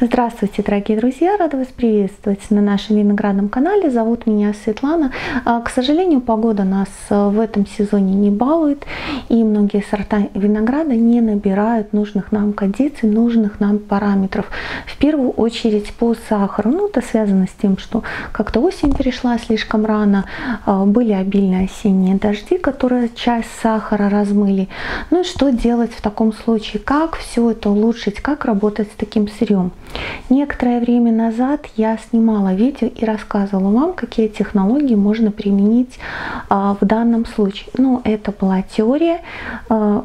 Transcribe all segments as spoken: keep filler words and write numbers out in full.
Здравствуйте, дорогие друзья! Рада вас приветствовать на нашем виноградном канале. Зовут меня Светлана. К сожалению, погода нас в этом сезоне не балует, и многие сорта винограда не набирают нужных нам кондиций, нужных нам параметров. В первую очередь по сахару. Ну, это связано с тем, что как-то осень перешла слишком рано, были обильные осенние дожди, которые часть сахара размыли. Ну и что делать в таком случае? Как все это улучшить? Как работать с таким сырьем? Некоторое время назад я снимала видео и рассказывала вам, какие технологии можно применить а, в данном случае. Но это была теория, а,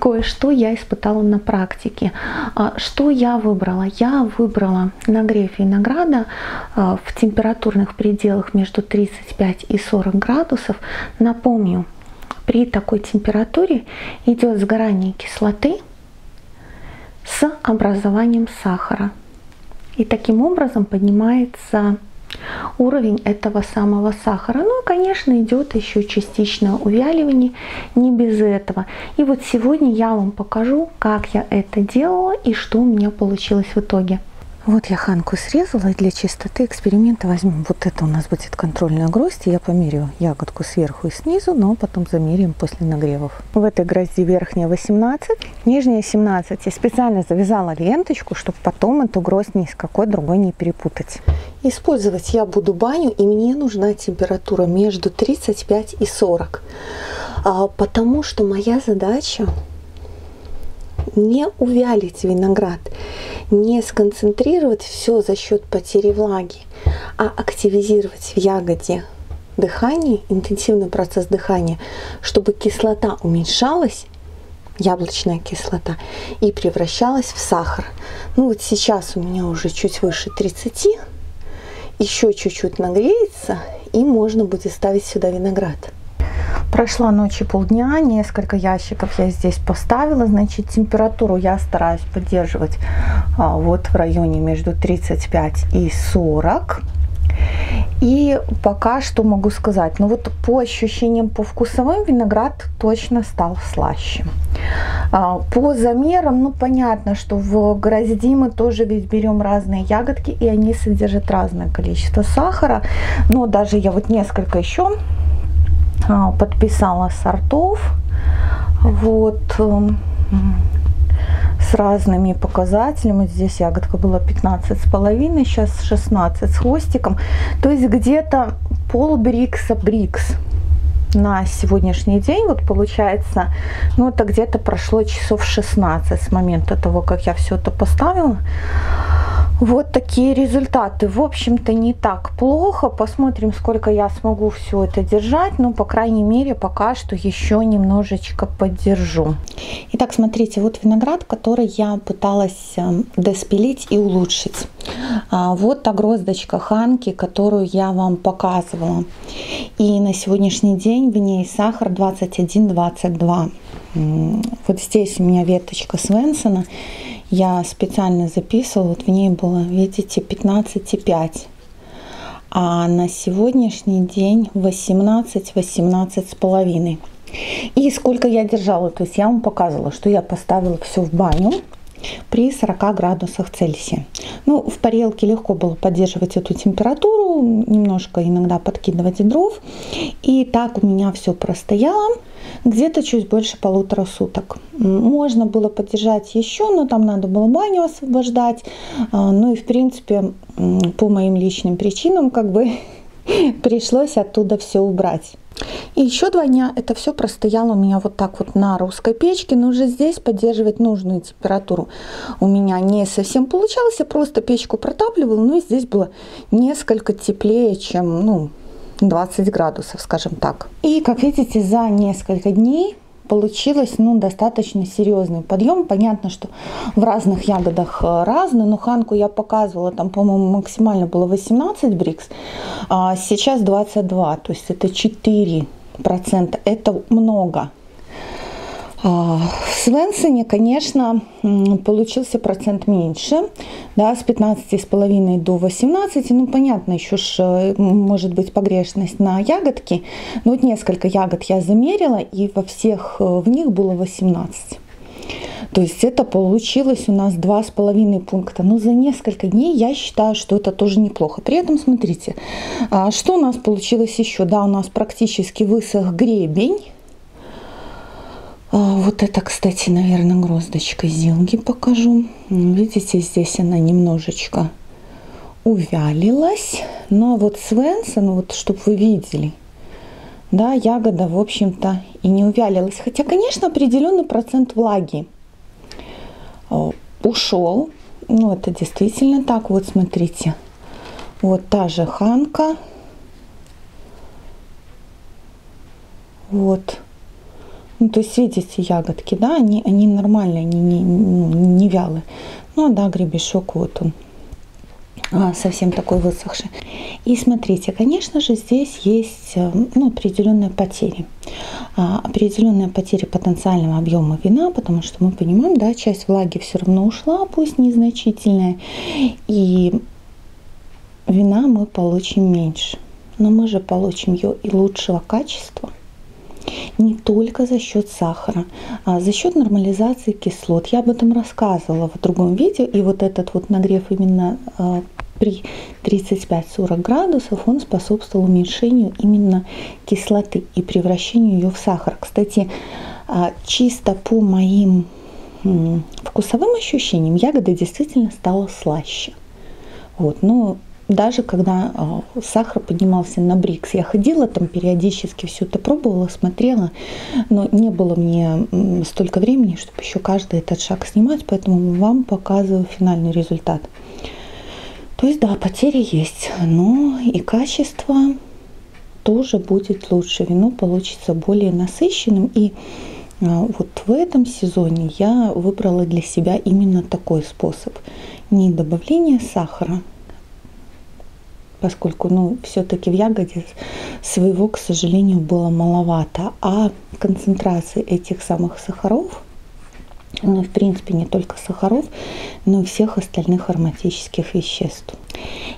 кое-что я испытала на практике. А, что я выбрала? Я выбрала нагрев винограда а, в температурных пределах между тридцать пять и сорок градусов. Напомню, при такой температуре идет сгорание кислоты с образованием сахара, и таким образом поднимается уровень этого самого сахара. Ну и, конечно, идет еще частичное увяливание, не без этого. И вот сегодня я вам покажу, как я это делала и что у меня получилось в итоге. Вот я ханку срезала, и для чистоты эксперимента возьмем. Вот это у нас будет контрольная гроздь. Я померю ягодку сверху и снизу, но потом замерим после нагревов. В этой грозди верхняя восемнадцать, нижняя семнадцать. Я специально завязала ленточку, чтобы потом эту гроздь ни с какой другой не перепутать. Использовать я буду баню, и мне нужна температура между тридцать пять и сорок. Потому что моя задача не увялить виноград, не сконцентрировать все за счет потери влаги, а активизировать в ягоде дыхание, интенсивный процесс дыхания, чтобы кислота уменьшалась, яблочная кислота, и превращалась в сахар. Ну вот сейчас у меня уже чуть выше тридцати, еще чуть-чуть нагреется, и можно будет ставить сюда виноград. Прошла ночь и полдня, несколько ящиков я здесь поставила, значит, температуру я стараюсь поддерживать а, вот в районе между тридцать пять и сорок. И пока что могу сказать, ну вот по ощущениям, по вкусовым виноград точно стал слаще. А, по замерам, ну понятно, что в грозди мы тоже ведь берем разные ягодки, и они содержат разное количество сахара, но даже я вот несколько еще подписала сортов вот с разными показателями. Здесь ягодка была пятнадцать с половиной, сейчас шестнадцать с хвостиком, то есть где-то пол брикса брикс на сегодняшний день. Вот получается, ну это где-то прошло часов шестнадцать с момента того, как я все это поставила. Вот такие результаты. В общем-то, не так плохо. Посмотрим, сколько я смогу все это держать. Но, по крайней мере, пока что еще немножечко поддержу. Итак, смотрите, вот виноград, который я пыталась доспилить и улучшить. Вот та гроздочка ханки, которую я вам показывала. И на сегодняшний день в ней сахар двадцать один — двадцать два. Вот здесь у меня веточка Свенсона. Я специально записывала, вот в ней было, видите, пятнадцать и пять. А на сегодняшний день восемнадцать — восемнадцать с половиной. И сколько я держала, то есть я вам показывала, что я поставила все в баню при сорока градусах Цельсия. Ну, в парилке легко было поддерживать эту температуру, немножко иногда подкидывать дров. И так у меня все простояло где-то чуть больше полутора суток. Можно было поддержать еще, но там надо было баню освобождать. Ну и в принципе, по моим личным причинам, как бы пришлось оттуда все убрать. И еще два дня это все простояло у меня вот так вот на русской печке, но уже здесь поддерживать нужную температуру у меня не совсем получалось. Я просто печку протапливала, но здесь было несколько теплее, чем, ну, двадцать градусов, скажем так. И как видите, за несколько дней получилось, ну, достаточно серьезный подъем. Понятно, что в разных ягодах разные, но ханку я показывала, там, по-моему, максимально было восемнадцать брикс, а сейчас двадцать два, то есть это четыре процента, это много. В Свенсоне, конечно, получился процент меньше, да, с пятнадцати с половиной до восемнадцати. Ну, понятно, еще ж может быть погрешность на ягодки. Но вот несколько ягод я замерила, и во всех в них было восемнадцать. То есть это получилось у нас два с половиной пункта. Но за несколько дней я считаю, что это тоже неплохо. При этом смотрите, что у нас получилось еще. Да, у нас практически высох гребень. Вот это, кстати, наверное, гроздочка Зелги покажу. Видите, здесь она немножечко увялилась. Но вот Свенсон, вот чтобы вы видели, да, ягода, в общем-то, и не увялилась. Хотя, конечно, определенный процент влаги ушел. Ну, это действительно так. Вот, смотрите. Вот та же Ханка. Вот. Ну, то есть, видите, ягодки, да, они, они нормальные, они не, не, не вялые. Ну, да, гребешок, вот он. А, совсем такой высохший. И смотрите, конечно же, здесь есть, ну, определенные потери. А, определенные потери потенциального объема вина, потому что мы понимаем, да, часть влаги все равно ушла, пусть незначительная. И вина мы получим меньше. Но мы же получим ее и лучшего качества. Не только за счет сахара, а за счет нормализации кислот. Я об этом рассказывала в другом видео. И вот этот вот нагрев именно э, при тридцати пяти сорока градусов, он способствовал уменьшению именно кислоты и превращению ее в сахар. Кстати, э, чисто по моим э, вкусовым ощущениям, ягода действительно стала слаще. Вот, но даже когда э, сахар поднимался на брикс, я ходила там периодически, все это пробовала, смотрела, но не было мне э, столько времени, чтобы еще каждый этот шаг снимать, поэтому вам показываю финальный результат. То есть, да, потери есть, но и качество тоже будет лучше, вино получится более насыщенным. И э, вот в этом сезоне я выбрала для себя именно такой способ, не добавление сахара, поскольку, ну, все-таки в ягоде своего, к сожалению, было маловато. А концентрации этих самых сахаров, ну, в принципе, не только сахаров, но и всех остальных ароматических веществ.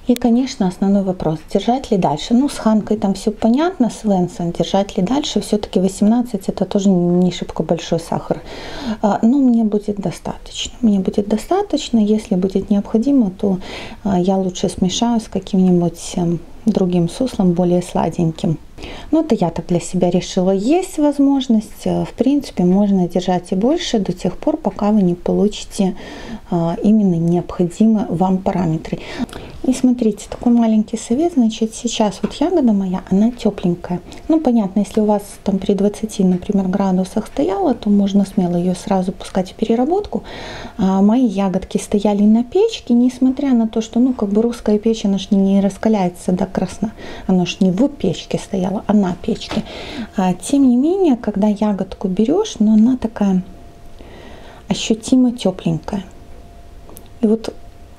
И, конечно, основной вопрос, держать ли дальше? Ну, с Ханкой там все понятно, с Свенсон, держать ли дальше? Все-таки восемнадцать это тоже не шибко большой сахар. Но мне будет достаточно. Мне будет достаточно, если будет необходимо, то я лучше смешаю с каким-нибудь другим суслом, более сладеньким. Но это я так для себя решила. Есть возможность, в принципе, можно держать и больше до тех пор, пока вы не получите именно необходимые вам параметры. И смотрите, такой маленький совет, значит, сейчас вот ягода моя, она тепленькая. Ну, понятно, если у вас там при двадцати, например, градусах стояла, то можно смело ее сразу пускать в переработку. А мои ягодки стояли на печке, несмотря на то, что, ну, как бы русская печь, она ж не раскаляется до красна. Она ж не в печке стояла, а на печке. А, тем не менее, когда ягодку берешь, но она такая ощутимо тепленькая. И вот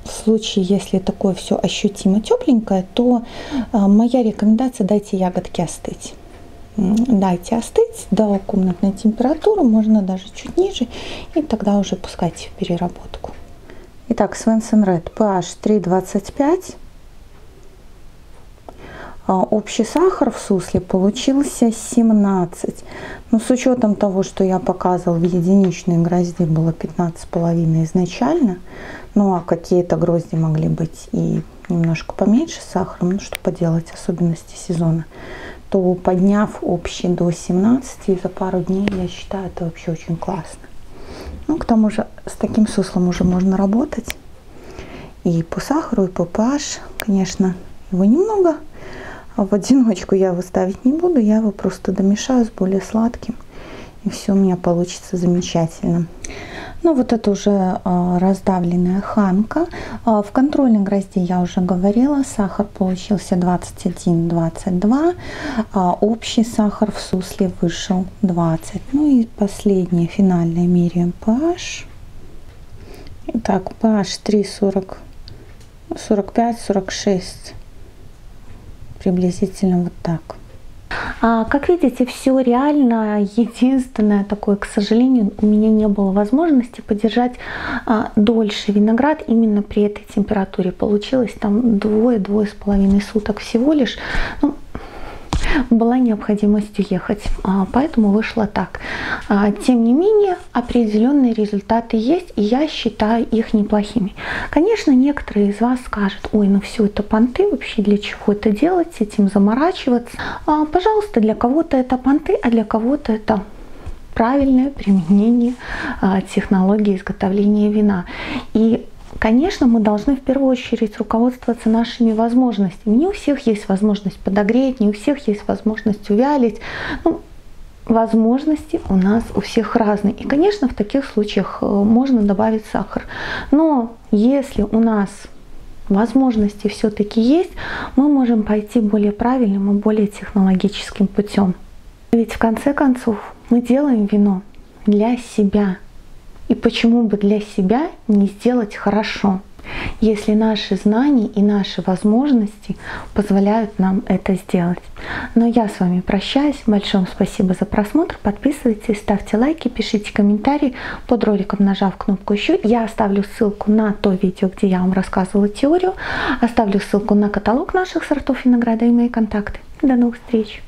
в случае, если такое все ощутимо тепленькое, то э, моя рекомендация: дайте ягодке остыть. Дайте остыть до комнатной температуры, можно даже чуть ниже, и тогда уже пускайте в переработку. Итак, Swanson Red пэ аш три двадцать пять. Общий сахар в сусле получился семнадцать. Но с учетом того, что я показывала, в единичной грозде было пятнадцать с половиной изначально. Ну а какие-то грозди могли быть и немножко поменьше сахара. Ну что поделать, особенности сезона. То подняв общий до семнадцати за пару дней, я считаю, это вообще очень классно. Ну к тому же с таким суслом уже можно работать. И по сахару, и по pH, конечно, его немного. В одиночку я его ставить не буду, я его просто домешаю с более сладким. И все у меня получится замечательно. Ну вот это уже э, раздавленная Ханка. Э, в контрольной грозде я уже говорила, сахар получился двадцать один двадцать два. Э, общий сахар в сусле вышел двадцать. Ну и последнее, финальное, меряем pH. Итак, pH три сорок, сорок пять сорок шесть. Приблизительно вот так. Как видите, все реально. Единственное такое, к сожалению, у меня не было возможности подержать а, дольше виноград именно при этой температуре. Получилось там двое-двое с половиной суток всего лишь. Ну, была необходимость уехать, поэтому вышло так. Тем не менее, определенные результаты есть, и я считаю их неплохими. Конечно, некоторые из вас скажут: ой, ну все это понты, вообще для чего это делать, этим заморачиваться. Пожалуйста, для кого-то это понты, а для кого-то это правильное применение технологии изготовления вина. И конечно, мы должны в первую очередь руководствоваться нашими возможностями. Не у всех есть возможность подогреть, не у всех есть возможность увялить. Ну, возможности у нас у всех разные. И, конечно, в таких случаях можно добавить сахар. Но если у нас возможности все-таки есть, мы можем пойти более правильным и более технологическим путем. Ведь в конце концов мы делаем вино для себя. И почему бы для себя не сделать хорошо, если наши знания и наши возможности позволяют нам это сделать. Но я с вами прощаюсь. Большое спасибо за просмотр. Подписывайтесь, ставьте лайки, пишите комментарии под роликом, нажав кнопку «Еще». Я оставлю ссылку на то видео, где я вам рассказывала теорию. Оставлю ссылку на каталог наших сортов винограда и мои контакты. До новых встреч!